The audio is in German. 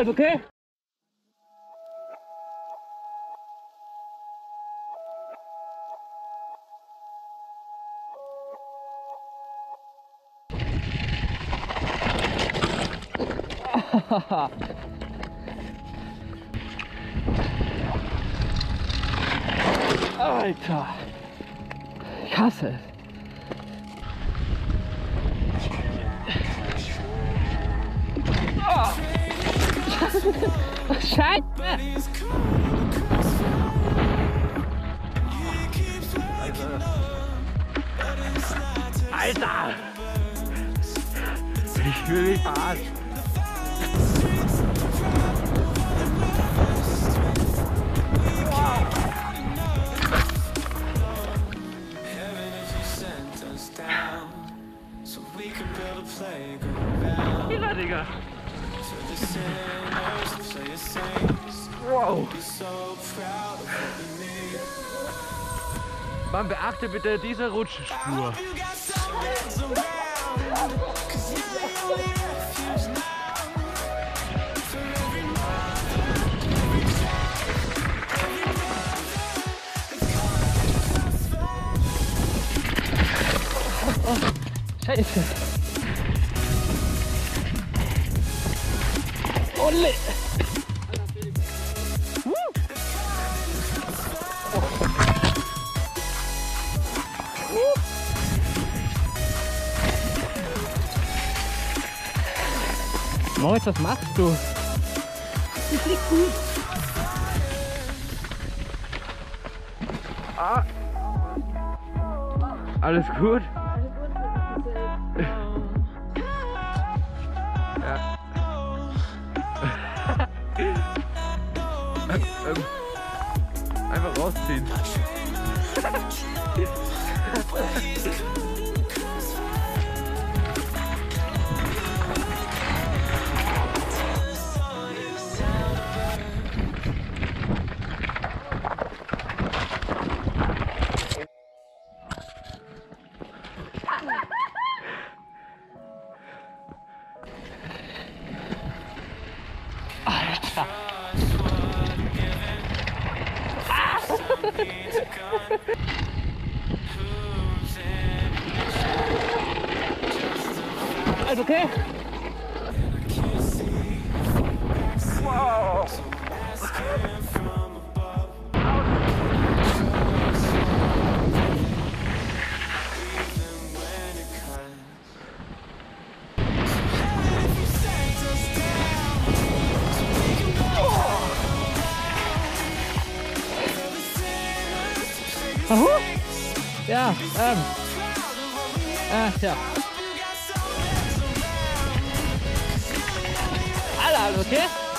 Alles okay? Alter, ich hasse es. Oh. Scheiße. Alter, ich will mich verarschen. Ja, Digga. Wow. Man beachte bitte diese Rutschspur. Oh, Scheiße. Olle! Moritz, was machst du? Das liegt gut. Ah. Alles gut? Ja. Einfach rausziehen. Alter! Ah. Alles okay? Wow! Ja, ja. Alter, alles okay?